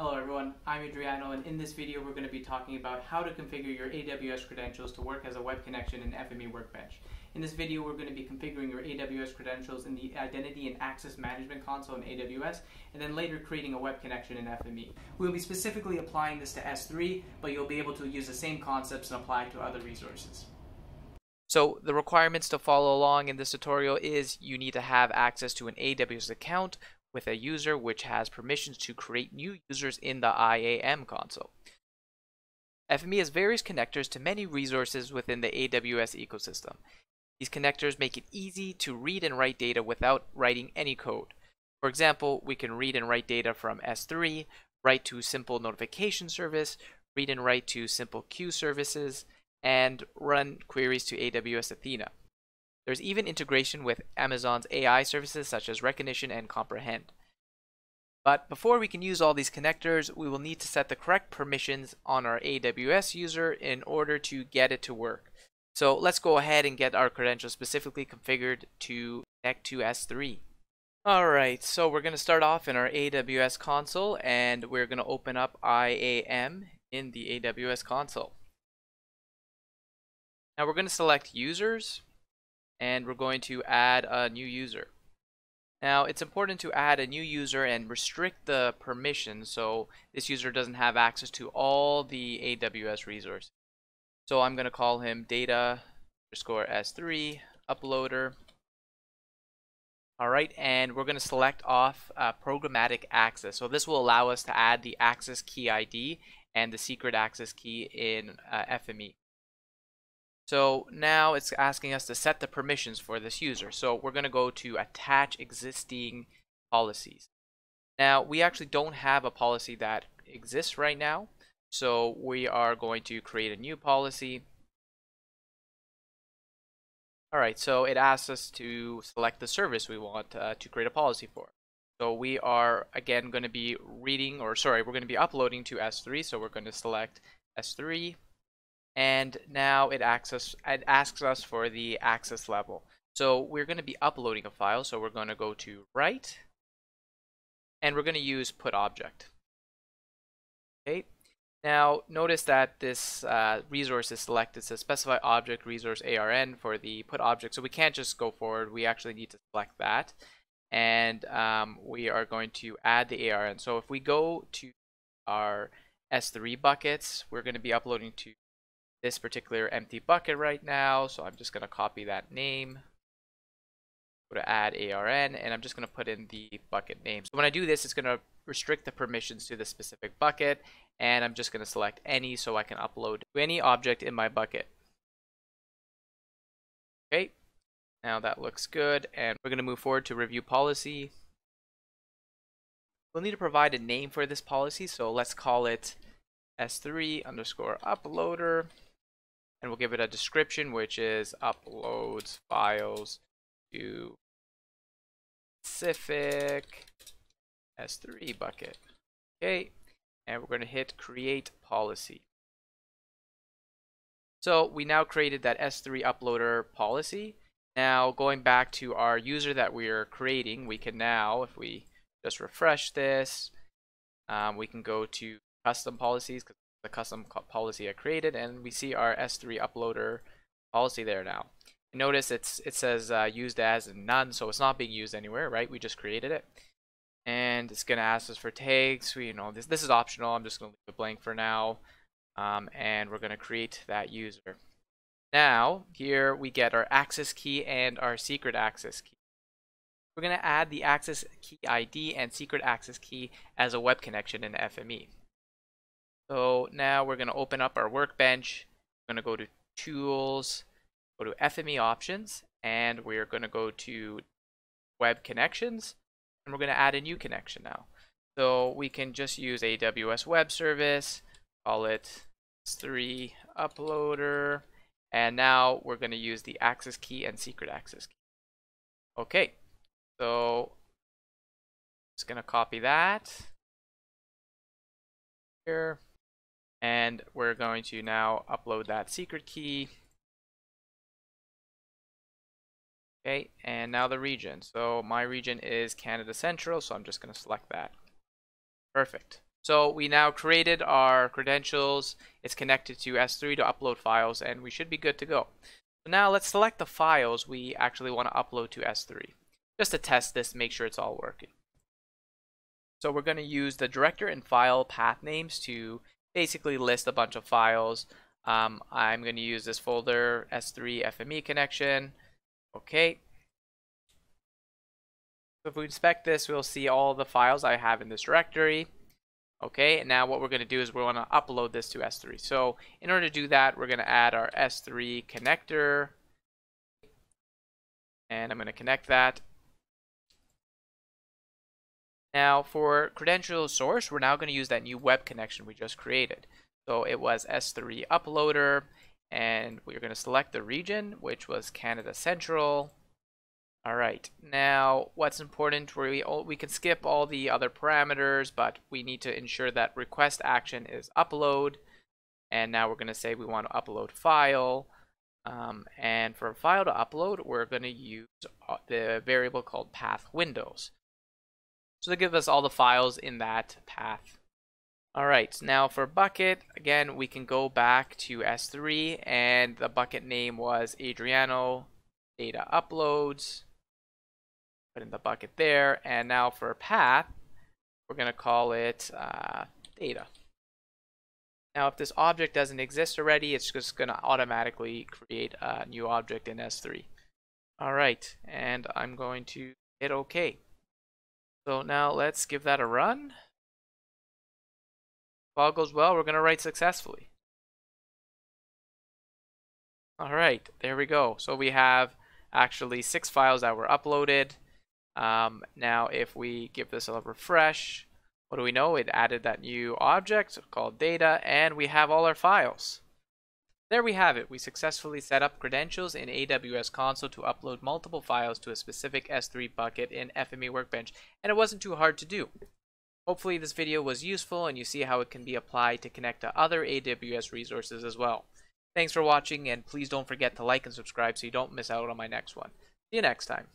Hello everyone, I'm Adriano, and in this video we're going to be talking about how to configure your AWS credentials to work as a web connection in FME Workbench. In this video we're going to be configuring your AWS credentials in the Identity and Access Management Console in AWS, and then later creating a web connection in FME. We'll be specifically applying this to S3, but you'll be able to use the same concepts and apply it to other resources. So the requirements to follow along in this tutorial is you need to have access to an AWS account with a user which has permissions to create new users in the IAM console. FME has various connectors to many resources within the AWS ecosystem. These connectors make it easy to read and write data without writing any code. For example, we can read and write data from S3, write to Simple Notification Service, read and write to Simple Queue Services, and run queries to AWS Athena. There's even integration with Amazon's AI services such as Recognition and Comprehend. But before we can use all these connectors, we will need to set the correct permissions on our AWS user in order to get it to work. So let's go ahead and get our credentials specifically configured to connect to S3. Alright, so we're going to start off in our AWS console, and we're going to open up IAM in the AWS console. Now we're going to select users, and we're going to add a new user. Now it's important to add a new user and restrict the permission so this user doesn't have access to all the AWS resources. So I'm going to call him data_S3 uploader. Alright, and we're going to select off programmatic access. So this will allow us to add the access key ID and the secret access key in FME. So now it's asking us to set the permissions for this user. So we're going to go to attach existing policies. Now we actually don't have a policy that exists right now. So we are going to create a new policy. Alright, so it asks us to select the service we want to create a policy for. So we are again going to be uploading to S3. So we're going to select S3. And now it asks us for the access level. So we're going to be uploading a file, so we're going to go to write, and we're going to use put object. Okay. Now notice that this resource is selected, so specify object resource ARN for the put object. So we can't just go forward, we actually need to select that, and we are going to add the ARN. So if we go to our S3 buckets, we're going to be uploading to this particular empty bucket right now, so I'm just going to copy that name, go to add ARN, and I'm just going to put in the bucket name. So when I do this, it's going to restrict the permissions to the specific bucket, and I'm just going to select any so I can upload to any object in my bucket. Okay, now that looks good, and we're going to move forward to review policy. We'll need to provide a name for this policy, so let's call it S3_uploader. And we'll give it a description, which is uploads files to specific S3 bucket. Okay, and we're going to hit create policy. So we now created that S3 uploader policy. Now going back to our user that we are creating, we can now, if we just refresh this, we can go to custom policies, because the custom policy I created, and we see our S3 uploader policy there now. And notice it says used as and none, so it's not being used anywhere, right? We just created it. And it's going to ask us for tags. We, this is optional. I'm just going to leave it blank for now. And we're going to create that user. Now, here we get our access key and our secret access key. We're going to add the access key ID and secret access key as a web connection in FME. So now we're going to open up our workbench. We're going to go to Tools, go to FME Options, and we're going to go to Web Connections, and we're going to add a new connection now. So we can just use AWS Web Service, call it S3 Uploader, and now we're going to use the access key and secret access key. Okay, so just going to copy that here. And we're going to now upload that secret key. Okay, and now the region. So my region is Canada Central, so I'm just going to select that. Perfect. So we now created our credentials. It's connected to S3 to upload files, and we should be good to go. So now let's select the files we actually want to upload to S3, just to test this, make sure it's all working. So we're going to use the director and file path names to basically list a bunch of files. I'm going to use this folder, S3 FME connection. Okay. So if we inspect this, we'll see all the files I have in this directory. Okay, and now what we're going to do is we want to upload this to S3. So in order to do that, we're going to add our S3 connector. And I'm going to connect that. Now for credential source, we're now going to use that new web connection we just created. So it was S3 uploader, and we're going to select the region, which was Canada Central. All right, now what's important, we can skip all the other parameters, but we need to ensure that request action is upload. And now we're going to say we want to upload file. And for file to upload, we're going to use the variable called pathWindows. So they give us all the files in that path. All right, now for bucket, again, we can go back to S3, and the bucket name was Adriano Data Uploads. Put in the bucket there, and now for path, we're going to call it data. Now if this object doesn't exist already, it's just going to automatically create a new object in S3. All right, and I'm going to hit OK. So now let's give that a run. If all goes well, we're going to write successfully. All right, there we go. So we have actually 6 files that were uploaded. Now if we give this a refresh, what do we know? It added that new object called data, and we have all our files. There we have it. We successfully set up credentials in AWS console to upload multiple files to a specific S3 bucket in FME Workbench, and it wasn't too hard to do. Hopefully this video was useful and you see how it can be applied to connect to other AWS resources as well. Thanks for watching, and please don't forget to like and subscribe so you don't miss out on my next one. See you next time.